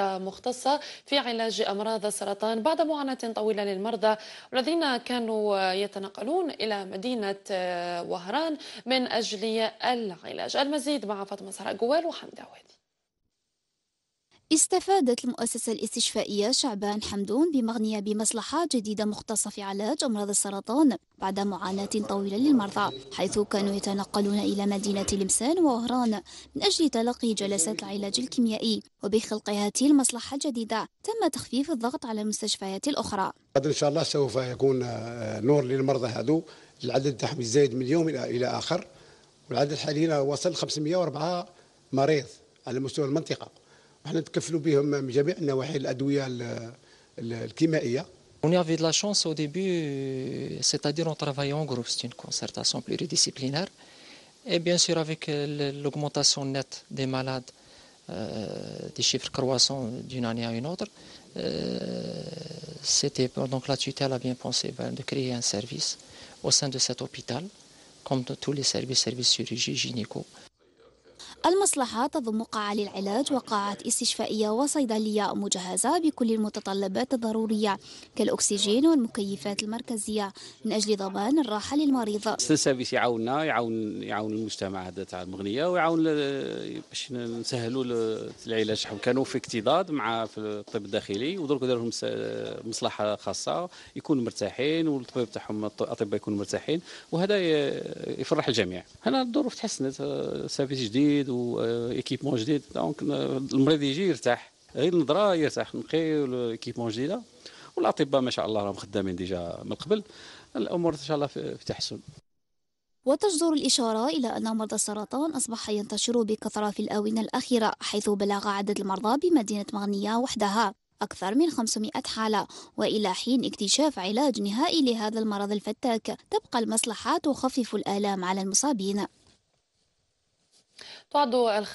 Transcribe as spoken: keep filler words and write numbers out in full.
مختصة في علاج أمراض السرطان بعد معاناة طويلة للمرضى الذين كانوا يتنقلون إلى مدينة وهران من أجل العلاج. المزيد مع فاطمة صحراء جوال وحمد عوادي. استفادت المؤسسة الاستشفائية شعبان حمدون بمغنية بمصلحة جديدة مختصة في علاج أمراض السرطان بعد معاناة طويلة للمرضى، حيث كانوا يتنقلون إلى مدينة لمسان ووهران من أجل تلقي جلسات العلاج الكيميائي. وبخلق هذه المصلحة الجديدة تم تخفيف الضغط على المستشفيات الأخرى. غدا إن شاء الله سوف يكون نور للمرضى هذو. العدد تاعهم يزايد من يوم إلى آخر، والعدد حاليا وصل خمسمئة وأربعة مريض على مستوى المنطقة. احنا نتكفلوا بهم من جميع النواحي الادويه الكيميائيه. On avait de la chance au début, c'est-à-dire on travaillait en groupe, c'est une concertation pluridisciplinaire et bien sûr avec l'augmentation nette des malades, euh, des chiffres croissants d'une année à une autre, euh, c'était donc la tutelle a bien pensé ben, de créer un service au sein de cet hôpital comme de tous les services, services chirurgie, gynéco. المصلحة تضم قاعة للعلاج وقاعات استشفائية وصيدلية مجهزة بكل المتطلبات الضرورية كالأكسجين والمكيفات المركزية من أجل ضمان الراحة للمريض. السيرفيس يعاوننا يعاون يعاون المجتمع هذا تاع المغنية ويعاون باش نسهلوا العلاج. كانوا في اكتضاد مع في الطب الداخلي ودرك دار لهم مصلحة خاصة يكونوا مرتاحين والطبيب تاعهم الأطباء يكونوا مرتاحين وهذا يفرح الجميع. هنا الظروف تحسنت، سيرفيس جديد وإيكيبمون جديد، دونك المريض يجي يرتاح، غير نظرة يرتاح، نقي وإيكيبمون جديدة، والأطباء ما شاء الله راهم خدامين ديجا من قبل، الأمور إن شاء الله في تحسن. وتجدر الإشارة إلى أن مرضى السرطان أصبح ينتشر بكثرة في الآونة الأخيرة، حيث بلغ عدد المرضى بمدينة مغنية وحدها أكثر من خمسمئة حالة، وإلى حين اكتشاف علاج نهائي لهذا المرض الفتاك، تبقى المصلحة تخفف الآلام على المصابين. تعد